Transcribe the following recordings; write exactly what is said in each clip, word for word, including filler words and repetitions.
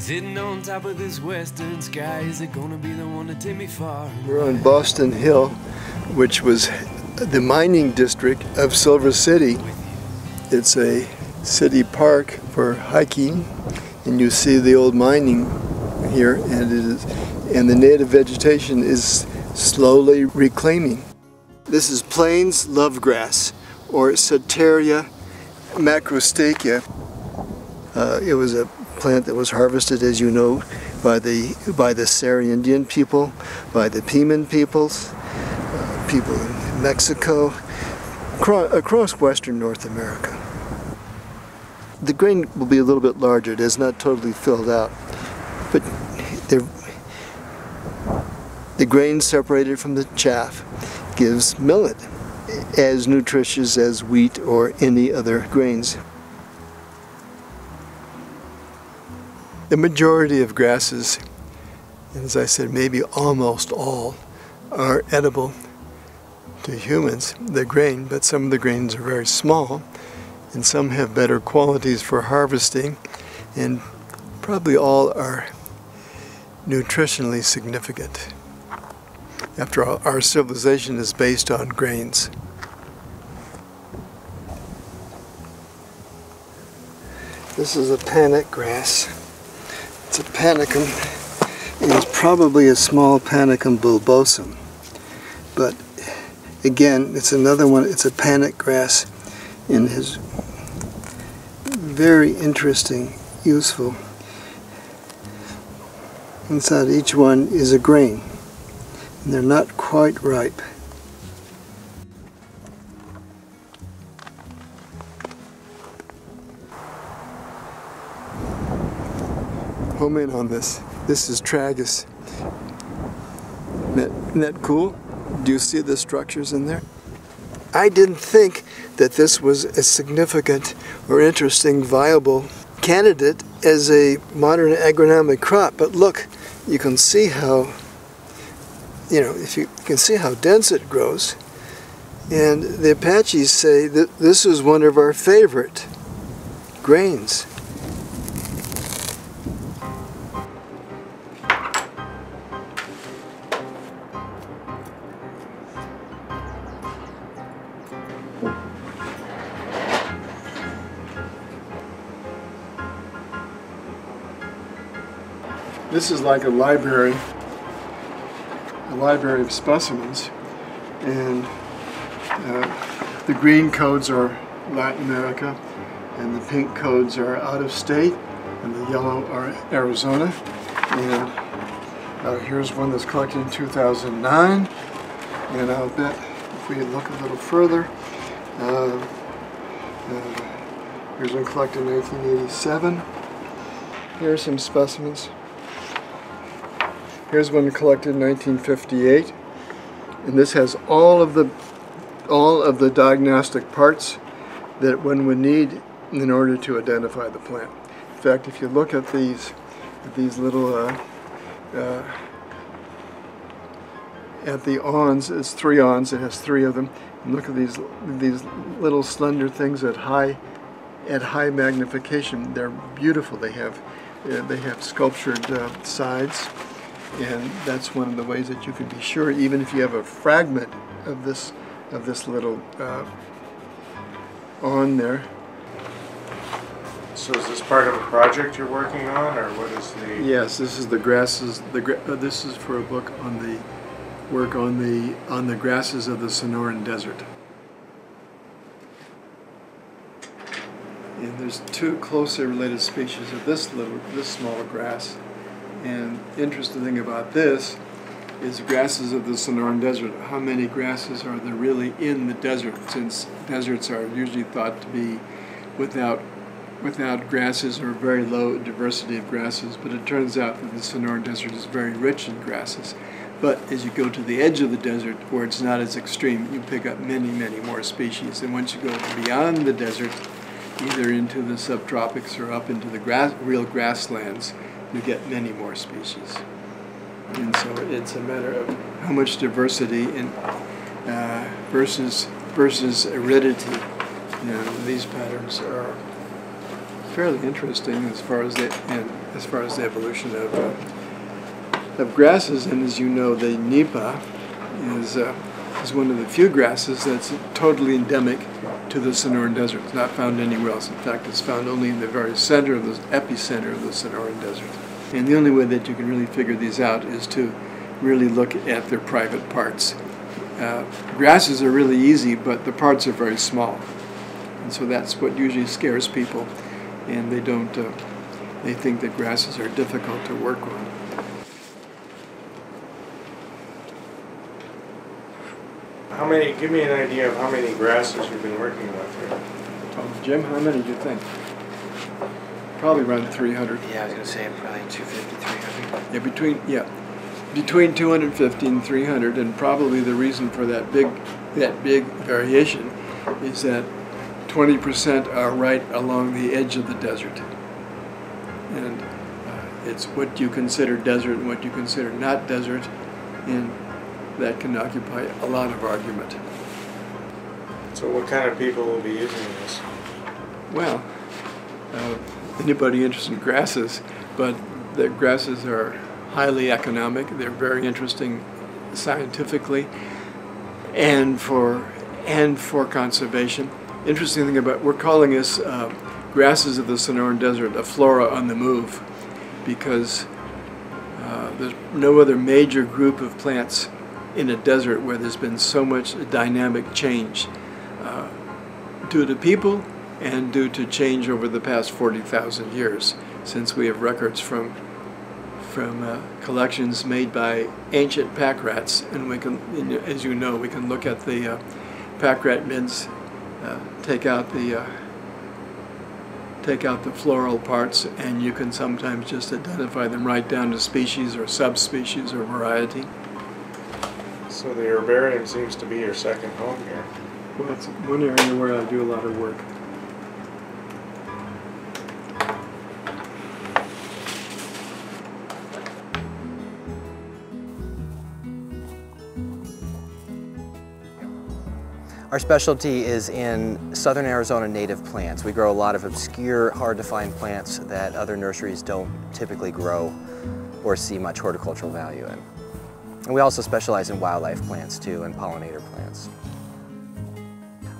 Sitting on top of this western sky, is it gonna be the one to take me far? We're on Boston Hill, which was the mining district of Silver City. It's a city park for hiking, and you see the old mining here, and it is, and the native vegetation is slowly reclaiming. This is plains lovegrass, or Soteria macrostachia. Uh, it was a plant that was harvested, as you know, by the by the Seri Indian people, by the Piman peoples, uh, people in Mexico, across, across western North America. The grain will be a little bit larger. It is not totally filled out, but the grain separated from the chaff gives millet, as nutritious as wheat or any other grains. The majority of grasses, and as I said, maybe almost all, are edible to humans, the grain, but some of the grains are very small, and some have better qualities for harvesting, and probably all are nutritionally significant. After all, our civilization is based on grains. This is a panic grass. It's a panicum, and it's probably a small Panicum bulbosum. But again, it's another one, it's a panic grass, and is very interesting, useful. Inside each one is a grain, and they're not quite ripe. Home in on this. This is tragus. Isn't that cool? Do you see the structures in there? I didn't think that this was a significant or interesting, viable candidate as a modern agronomic crop, but look, you can see how, you know, if you, you can see how dense it grows. And the Apaches say that this is one of our favorite grains. This is like a library, a library of specimens, and uh, the green codes are Latin America, and the pink codes are out of state, and the yellow are Arizona. And uh, here's one that's collected in two thousand nine, and I'll bet if we look a little further, uh, uh, here's one collected in nineteen eighty-seven. Here are some specimens. Here's one collected in nineteen fifty-eight, and this has all of the all of the diagnostic parts that one would need in order to identify the plant. In fact, if you look at these at these little uh, uh, at the awns, it's three awns. It has three of them. And look at these these little slender things at high at high magnification. They're beautiful. They have uh, they have sculptured uh, sides. And that's one of the ways that you can be sure, even if you have a fragment of this of this little uh, on there. So is this part of a project you're working on, or what is the? Yes, this is the grasses. The gra uh, this is for a book on the work on the on the grasses of the Sonoran Desert. And there's two closely related species of this little this small grass. And the interesting thing about this is grasses of the Sonoran Desert. How many grasses are there really in the desert, since deserts are usually thought to be without, without grasses or very low diversity of grasses, but it turns out that the Sonoran Desert is very rich in grasses. But as you go to the edge of the desert, where it's not as extreme, you pick up many, many more species. And once you go beyond the desert, either into the subtropics or up into the grass, real grasslands, you get many more species. And so it's a matter of how much diversity in, uh, versus, versus aridity. You know, these patterns are fairly interesting as far as the as far as the evolution of uh, of grasses. And as you know, the Nipa is uh, is one of the few grasses that's totally endemic to the Sonoran Desert. It's not found anywhere else. In fact, it's found only in the very center of the epicenter of the Sonoran Desert. And the only way that you can really figure these out is to really look at their private parts. Uh, grasses are really easy, but the parts are very small. And so that's what usually scares people, and they don't, uh, they think that grasses are difficult to work on. How many, give me an idea of how many grasses you've been working with here. Oh, Jim, how many do you think? Probably around three hundred. Yeah, I was going to say probably two fifty, three hundred. Yeah, between, yeah, between two hundred fifty and three hundred, and probably the reason for that big, that big variation is that twenty percent are right along the edge of the desert. And uh, it's what you consider desert and what you consider not desert, and that can occupy a lot of argument. So what kind of people will be using this? Well, uh, anybody interested in grasses, but the grasses are highly economic. They're very interesting scientifically and for, and for conservation. Interesting thing about, we're calling this uh, grasses of the Sonoran Desert, a flora on the move, because uh, there's no other major group of plants in a desert where there's been so much dynamic change uh, due to people and due to change over the past forty thousand years, since we have records from from uh, collections made by ancient pack rats, and we can, as you know, we can look at the uh, pack rat mids. Uh, take out the uh, take out the floral parts, and you can sometimes just identify them right down to species or subspecies or variety. So the herbarium seems to be your second home here. Well, that's one area where I do a lot of work. Our specialty is in southern Arizona native plants. We grow a lot of obscure, hard-to-find plants that other nurseries don't typically grow or see much horticultural value in. And we also specialize in wildlife plants too, and pollinator plants.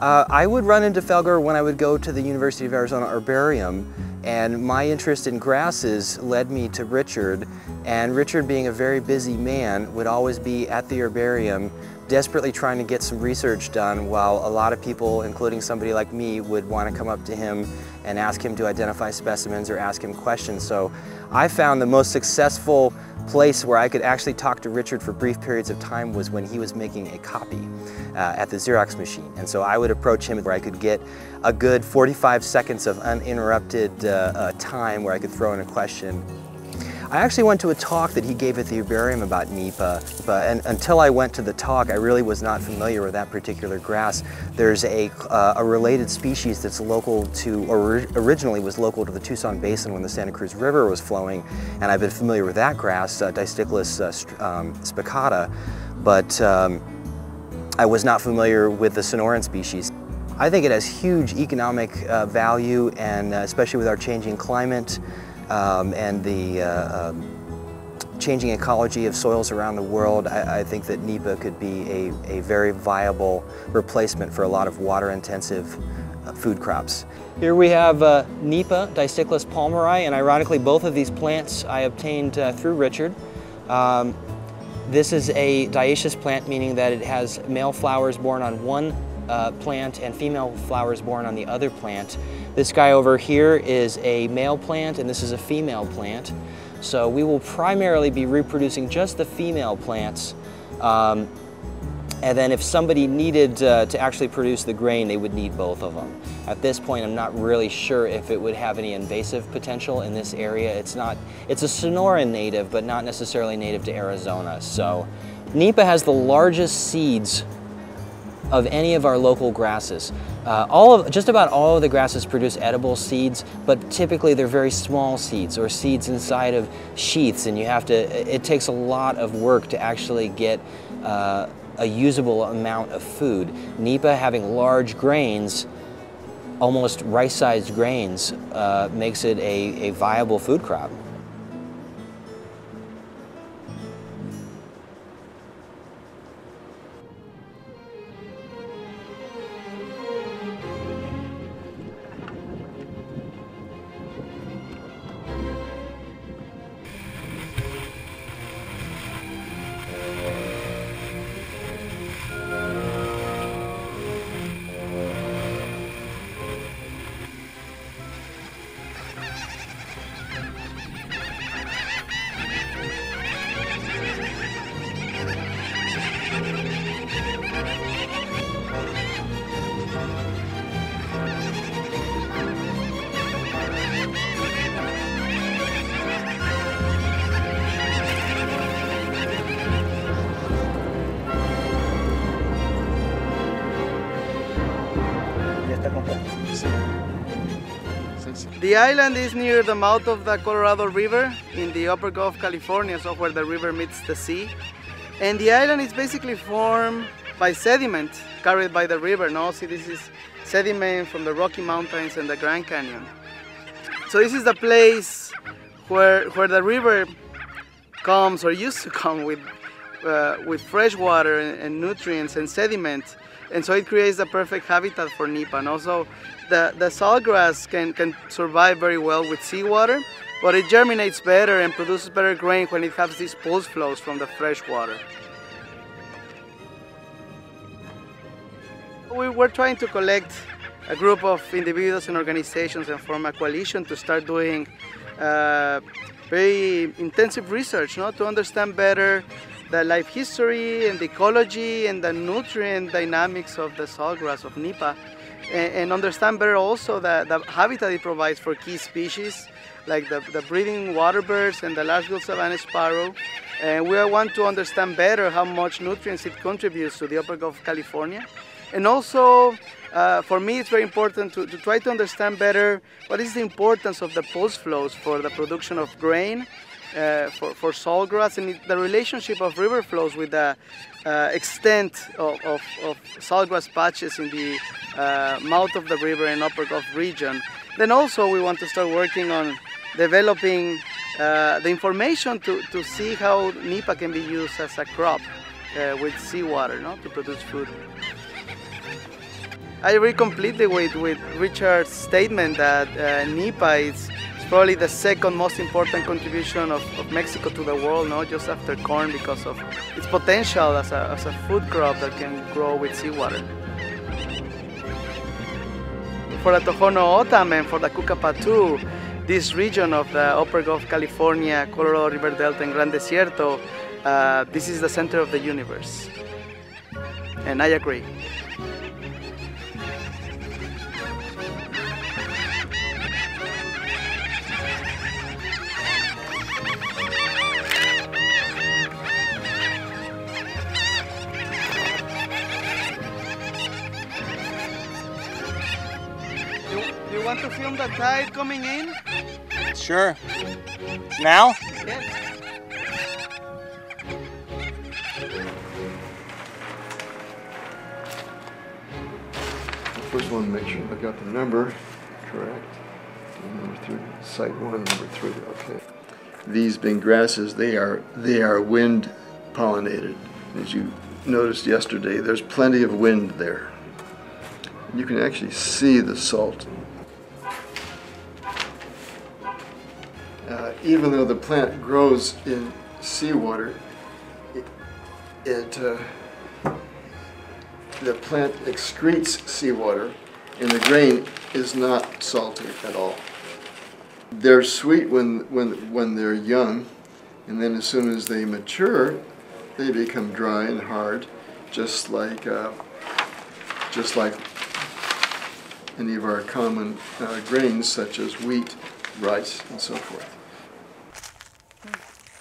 Uh, I would run into Felger when I would go to the University of Arizona Herbarium, and my interest in grasses led me to Richard, and Richard, being a very busy man, would always be at the herbarium desperately trying to get some research done, while a lot of people, including somebody like me, would want to come up to him and ask him to identify specimens or ask him questions. So I found the most successful place where I could actually talk to Richard for brief periods of time was when he was making a copy uh, at the Xerox machine. And so I would approach him where I could get a good forty-five seconds of uninterrupted uh, uh, time where I could throw in a question. I actually went to a talk that he gave at the herbarium about Nipa, but and until I went to the talk, I really was not familiar with that particular grass. There's a, uh, a related species that's local to, or originally was local to the Tucson Basin when the Santa Cruz River was flowing, and I've been familiar with that grass, uh, Distichlis uh, um, spicata, but um, I was not familiar with the Sonoran species. I think it has huge economic uh, value, and uh, especially with our changing climate, Um, and the uh, um, changing ecology of soils around the world, I, I think that Nipa could be a, a very viable replacement for a lot of water-intensive uh, food crops. Here we have uh, Nipa Dyckia palmeri, and ironically both of these plants I obtained uh, through Richard. Um, this is a dioecious plant, meaning that it has male flowers borne on one Uh, plant and female flowers borne on the other plant. This guy over here is a male plant, and this is a female plant. So we will primarily be reproducing just the female plants. Um, and then if somebody needed uh, to actually produce the grain, they would need both of them. At this point, I'm not really sure if it would have any invasive potential in this area. It's not, it's a Sonoran native, but not necessarily native to Arizona. So Nipa has the largest seeds of any of our local grasses. Uh, all of, just about all of the grasses produce edible seeds, but typically they're very small seeds or seeds inside of sheaths, and you have to, it takes a lot of work to actually get uh, a usable amount of food. Nipa, having large grains, almost rice-sized grains uh, makes it a, a viable food crop. The island is near the mouth of the Colorado River in the upper Gulf of California, so where the river meets the sea. And the island is basically formed by sediment carried by the river. No, see, this is sediment from the Rocky Mountains and the Grand Canyon. So this is the place where, where the river comes, or used to come, with, uh, with fresh water and, and nutrients and sediment. And so it creates the perfect habitat for Nipa. And also the, the saltgrass can, can survive very well with seawater, but it germinates better and produces better grain when it has these pulse flows from the fresh water. We were trying to collect a group of individuals and organizations and form a coalition to start doing uh, very intensive research, you know, to understand better the life history and the ecology and the nutrient dynamics of the saltgrass of Nipa, and, and understand better also the, the habitat it provides for key species like the, the breeding waterbirds and the large-billed savanna sparrow. And we want to understand better how much nutrients it contributes to the upper Gulf of California. And also, uh, for me, it's very important to, to try to understand better what is the importance of the pulse flows for the production of grain, Uh, for, for saltgrass, and the relationship of river flows with the uh, extent of, of, of saltgrass patches in the uh, mouth of the river and upper Gulf region. Then also we want to start working on developing uh, the information to, to see how Nipa can be used as a crop uh, with seawater, no? to produce food. I agree completely with, with Richard's statement that uh, Nipa is probably the second most important contribution of, of Mexico to the world, not just after corn, because of its potential as a, as a food crop that can grow with seawater. For the Tohono O'odham and for the Cucapatú, this region of the upper Gulf of California, Colorado River Delta and Gran Desierto, uh, this is the center of the universe. And I agree. Want to film the tide coming in? Sure. Now? Yes. First one, make sure I got the number correct. Number three, site one, number three. Okay. These being grasses, they are they are wind pollinated. As you noticed yesterday, there's plenty of wind there. You can actually see the salt. Uh, even though the plant grows in seawater, it, it uh, the plant excretes seawater, and the grain is not salty at all. They're sweet when when when they're young, and then as soon as they mature, they become dry and hard, just like uh, just like any of our common uh, grains such as wheat, rice, and so forth.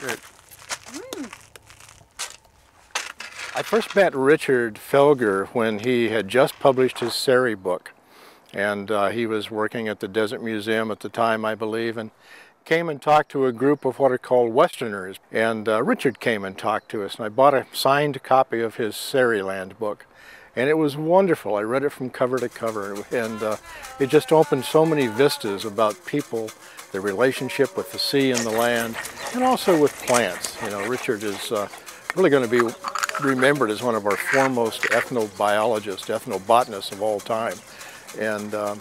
Good. I first met Richard Felger when he had just published his Seri book, and uh, he was working at the Desert Museum at the time, I believe, and came and talked to a group of what are called Westerners. And uh, Richard came and talked to us, and I bought a signed copy of his Seriland book, and it was wonderful. I read it from cover to cover, and uh, it just opened so many vistas about people, their relationship with the sea and the land, and also with plants. You know, Richard is uh, really going to be remembered as one of our foremost ethnobiologists, ethnobotanists of all time. And um,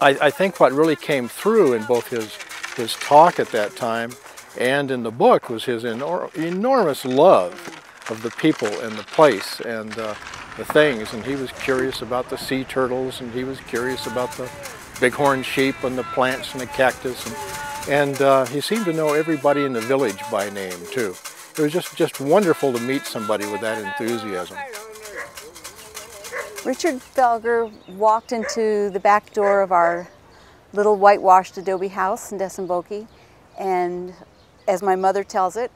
I, I think what really came through in both his, his talk at that time and in the book was his enor enormous love of the people and the place and uh, the things. And he was curious about the sea turtles, and he was curious about the bighorn sheep and the plants and the cactus. And, and uh, he seemed to know everybody in the village by name, too. It was just, just wonderful to meet somebody with that enthusiasm. Richard Felger walked into the back door of our little whitewashed adobe house in Desemboque, and as my mother tells it,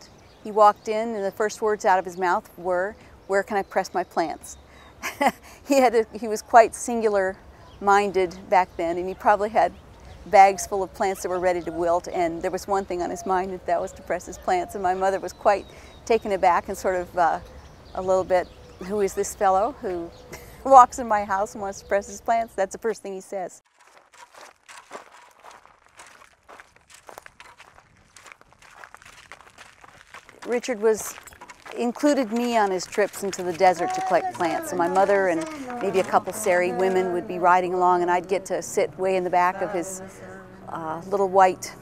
he walked in and the first words out of his mouth were, "Where can I press my plants?" He had a, he was quite singular minded back then, and he probably had bags full of plants that were ready to wilt, and there was one thing on his mind, and that was to press his plants. And my mother was quite taken aback and sort of uh, a little bit, who is this fellow who walks in my house and wants to press his plants? That's the first thing he says. Richard was included me on his trips into the desert to collect plants. So my mother and maybe a couple Seri women would be riding along, and I'd get to sit way in the back of his uh, little white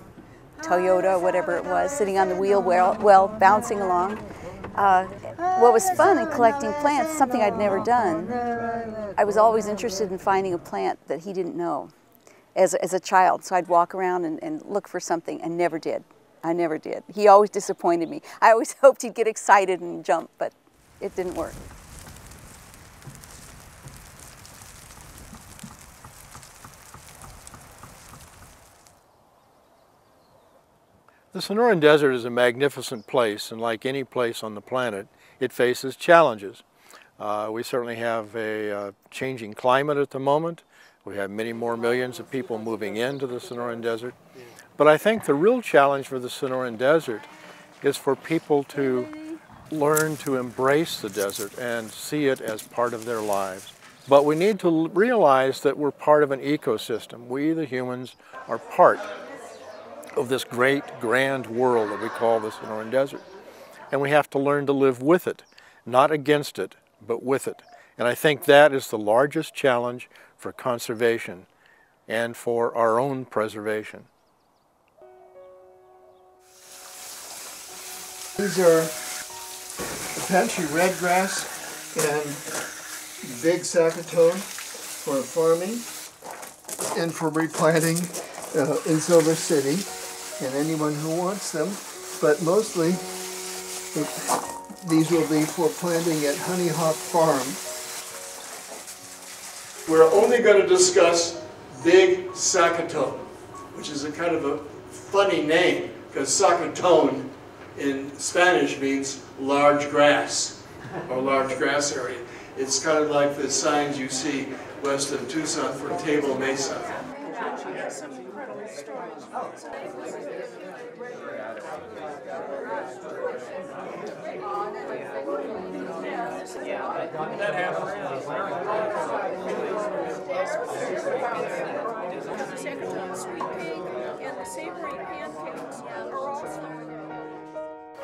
Toyota, whatever it was, sitting on the wheel well, well bouncing along. Uh, what was fun in collecting plants, something I'd never done, I was always interested in finding a plant that he didn't know as, as a child. So I'd walk around and, and look for something, and never did. I never did. He always disappointed me. I always hoped he'd get excited and jump, but it didn't work. The Sonoran Desert is a magnificent place, and like any place on the planet, it faces challenges. Uh, we certainly have a uh, changing climate at the moment. We have many more millions of people moving into the Sonoran Desert. But I think the real challenge for the Sonoran Desert is for people to learn to embrace the desert and see it as part of their lives. But we need to realize that we're part of an ecosystem. We, the humans, are part of this great, grand world that we call the Sonoran Desert. And we have to learn to live with it, not against it, but with it. And I think that is the largest challenge for conservation and for our own preservation. These are Apache red grass and big Saccatone for farming and for replanting uh, in Silver City, and anyone who wants them. But mostly these will be for planting at Honey Hop Farm. We're only going to discuss big Saccatone, which is a kind of a funny name, because Saccatone in Spanish means large grass, or large grass area. It's kind of like the signs you see west of Tucson for Table Mesa.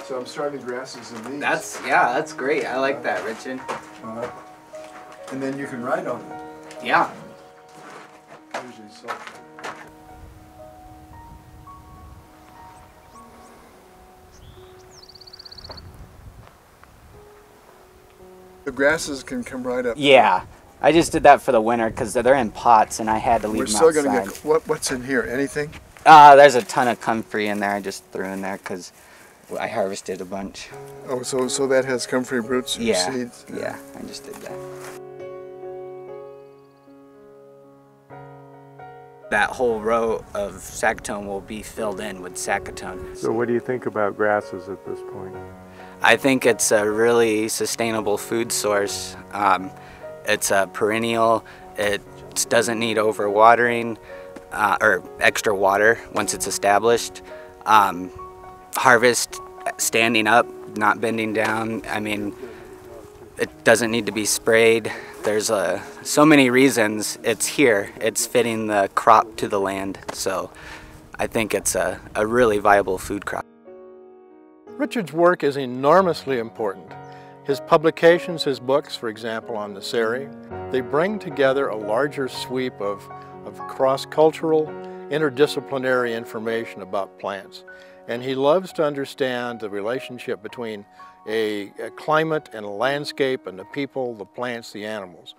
So I'm starting grasses in these. That's, yeah, that's great. I like that, Richard. Uh, and then you can ride on them. Yeah. Usually so. The grasses can come right up. Yeah. I just did that for the winter because they're in pots and I had to leave We're them outside. We're still going to get, what, what's in here? Anything? Uh, there's a ton of comfrey in there I just threw in there because I harvested a bunch. Oh, so so that has comfrey roots and yeah, seeds? Yeah, yeah, I just did that. That whole row of Saccatone will be filled in with Saccatone. So what do you think about grasses at this point? I think it's a really sustainable food source. Um, it's a perennial. It doesn't need overwatering uh, or extra water once it's established. Um, Harvest standing up, not bending down. I mean, It doesn't need to be sprayed. There's uh, so many reasons it's here. It's fitting the crop to the land, so I think it's a, a really viable food crop. Richard's work is enormously important. His publications, his books, for example, on the Seri, they bring together a larger sweep of, of cross-cultural, interdisciplinary information about plants. And he loves to understand the relationship between a, a climate and a landscape and the people, the plants, the animals.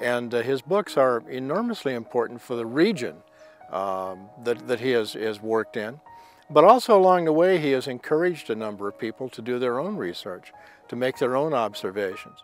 And uh, his books are enormously important for the region um, that, that he has, has worked in. But also along the way, he has encouraged a number of people to do their own research, to make their own observations.